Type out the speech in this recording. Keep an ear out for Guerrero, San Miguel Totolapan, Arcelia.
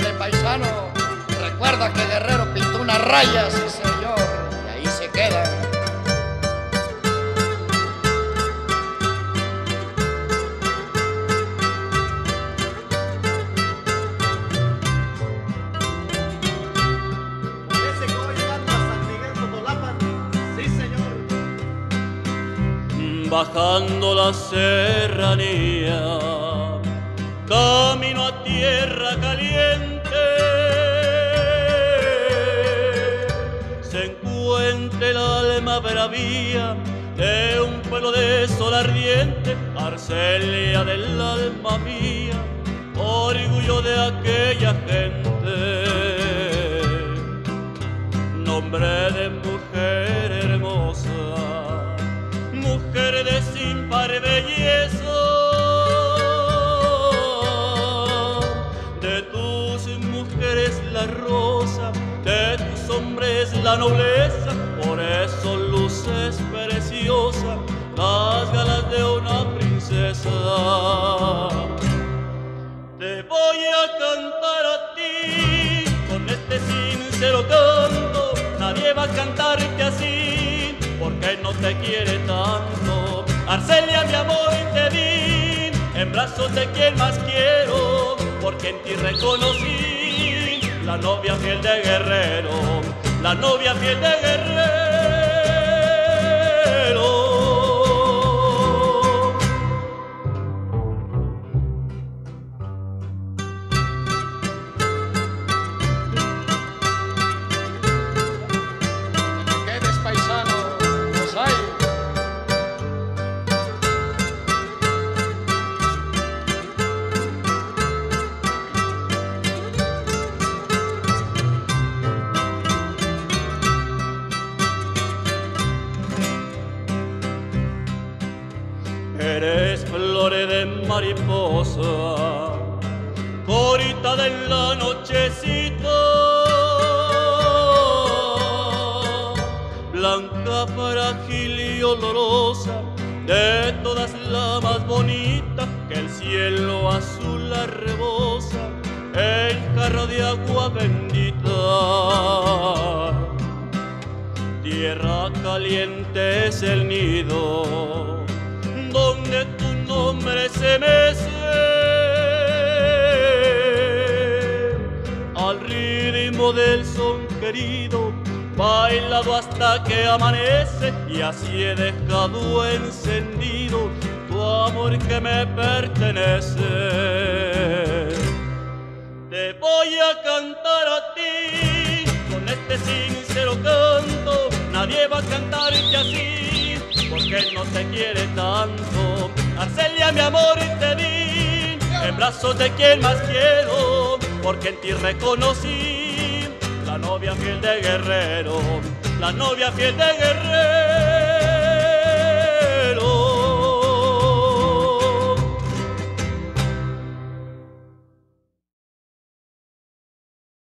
Órale, paisano, recuerda que Guerrero pintó una raya, sí señor, y ahí se queda. Ese coro llegando a San Miguel Totolapan, sí señor. Bajando la serranía, camino a tierra caliente, se encuentra el alma bravía de un pueblo de sol ardiente. Arcelia del alma mía, orgullo de aquella gente, nombre de mujer hermosa, mujer de sin par belleza. La rosa de tus hombres, la nobleza, por eso luces preciosa, las galas de una princesa. Te voy a cantar a ti con este sincero canto, nadie va a cantarte así porque no te quiere tanto. Arcelia, mi amor, te di en brazos de quien más quiero, porque en ti reconocí la novia fiel de Guerrero, la novia fiel de Guerrero. No te quedes, paisano, los hay. Eres flores de mariposa, corita de la nochecita, blanca, frágil y olorosa, de todas la más bonita, que el cielo azul la rebosa, el jarro de agua bendita. Tierra caliente es el nido donde tu nombre se mece al ritmo del son querido, bailado hasta que amanece, y así he dejado encendido tu amor que me pertenece. Te voy a cantar a ti con este sincero canto, nadie va a cantarte así porque no te quiere tanto. Arcelia, mi amor, te di en brazos de quien más quiero, porque en ti reconocí la novia fiel de Guerrero, la novia fiel de Guerrero.